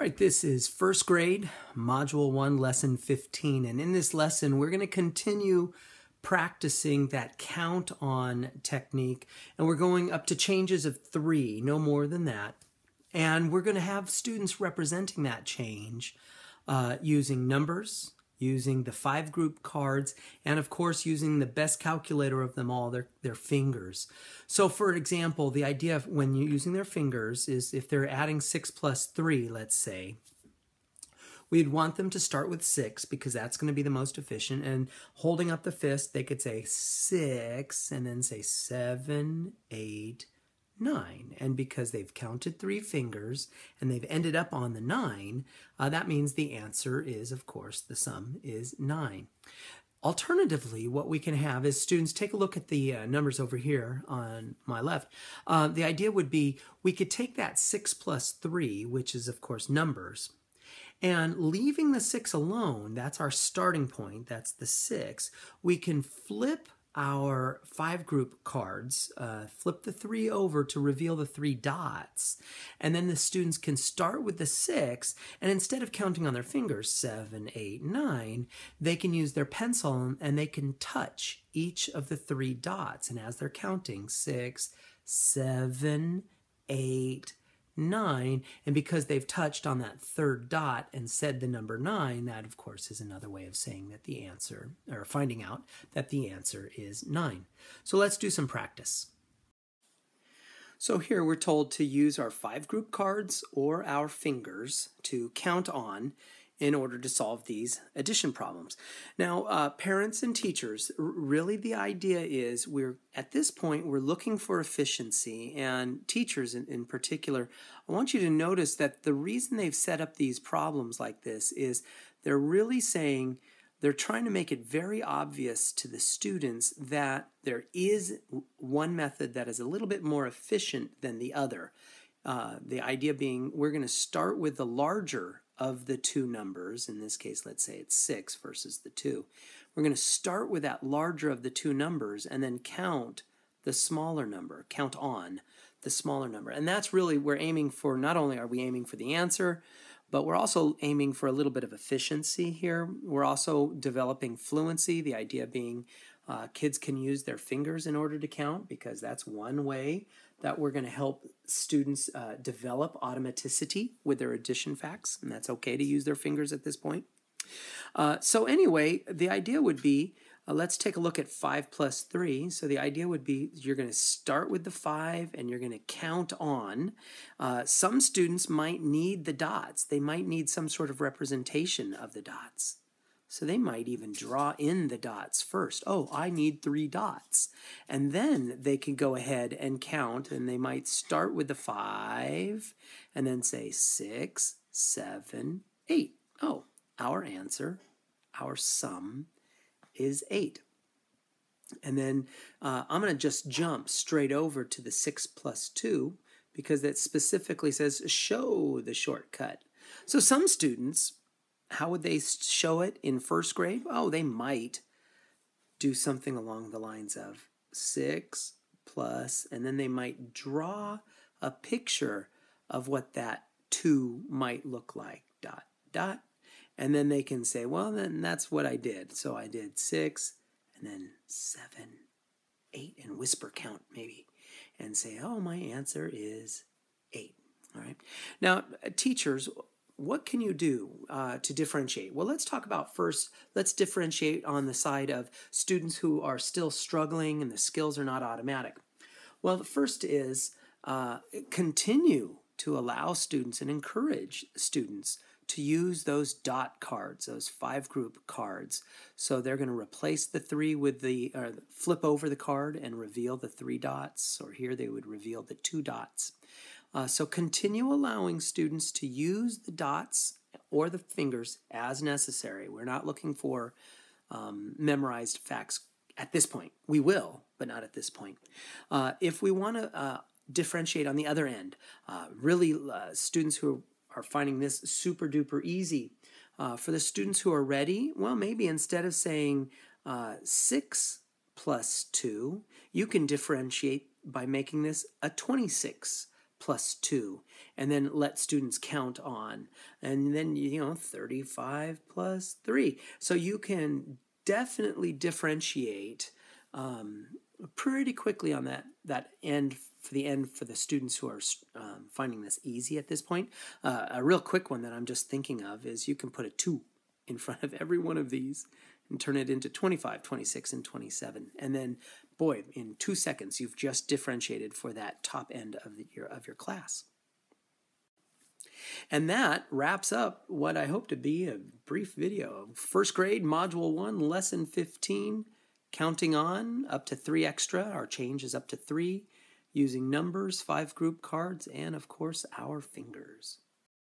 All right, this is first grade, Module 1, Lesson 15. And in this lesson, we're going to continue practicing that count on technique. And we're going up to changes of 3, no more than that. And we're going to have students representing that change using numbers, using the 5 group cards, and of course using the best calculator of them all, their fingers. So for example, the idea of when you're using their fingers is if they're adding 6 plus 3, let's say, we'd want them to start with 6 because that's going to be the most efficient. And holding up the fist, they could say 6 and then say 7, 8, 9. And because they've counted 3 fingers and they've ended up on the 9, that means the answer is, of course, the sum is 9. Alternatively, what we can have is students take a look at the numbers over here on my left. The idea would be we could take that 6 plus 3, which is, of course, numbers, and leaving the 6 alone, that's our starting point, that's the 6, we can flip our 5 group cards, flip the 3 over to reveal the 3 dots. And then the students can start with the 6, and instead of counting on their fingers, 7, 8, 9, they can use their pencil and they can touch each of the 3 dots. And as they're counting, 6, 7, 8, 9, and because they've touched on that 3rd dot and said the number 9, that of course is another way of saying that the answer, or finding out that the answer is 9. So let's do some practice. So here we're told to use our 5 group cards or our fingers to count on in order to solve these addition problems. Now, parents and teachers, really the idea is at this point we're looking for efficiency, and teachers in particular, I want you to notice that the reason they've set up these problems like this is they're really saying, they're trying to make it very obvious to the students that there is one method that is a little bit more efficient than the other. The idea being we're going to start with the larger of the 2 numbers. In this case, let's say it's 6 versus the 2. We're going to start with that larger of the 2 numbers and then count the smaller number, count on the smaller number. And that's really, we're aiming for, not only are we aiming for the answer, but we're also aiming for a little bit of efficiency here. We're also developing fluency, the idea being kids can use their fingers in order to count, because that's one way that we're going to help students develop automaticity with their addition facts, and that's okay to use their fingers at this point. So anyway, the idea would be, let's take a look at 5 plus 3. So the idea would be you're going to start with the 5 and you're going to count on. Some students might need the dots. They might need some sort of representation of the dots. So they might even draw in the dots first. Oh, I need 3 dots. And then they can go ahead and count, and they might start with the 5 and then say 6, 7, 8. Oh, our answer, our sum is 8. And then I'm going to just jump straight over to the 6 plus 2, because that specifically says show the shortcut. So some students, how would they show it in first grade? Oh, they might do something along the lines of 6 plus, and then they might draw a picture of what that 2 might look like, dot, dot. And then they can say, well, then that's what I did. So I did 6 and then 7, 8, and whisper count maybe, and say, oh, my answer is 8. All right. Now, teachers, what can you do to differentiate? Well, let's talk about first, let's differentiate on the side of students who are still struggling and the skills are not automatic. Well, the first is continue to allow students and encourage students to use those dot cards, those 5 group cards. So they're going to replace the 3 with the, or flip over the card and reveal the 3 dots, or here they would reveal the 2 dots. So continue allowing students to use the dots or the fingers as necessary. We're not looking for memorized facts at this point. We will, but not at this point. If we want to differentiate on the other end, really students who are finding this super duper easy, for the students who are ready, well, maybe instead of saying 6 plus 2, you can differentiate by making this a 26 plus 2, and then let students count on. And then, 35 plus 3. So you can definitely differentiate pretty quickly on that end for the students who are finding this easy at this point. A real quick one that I'm just thinking of is you can put a 2 in front of every one of these and turn it into 25, 26, and 27. And then, boy, in 2 seconds, you've just differentiated for that top end of your class. And that wraps up what I hope to be a brief video. First grade, Module 1, Lesson 15, counting on, up to 3 extra. Our change is up to 3, using numbers, 5 group cards, and, of course, our fingers.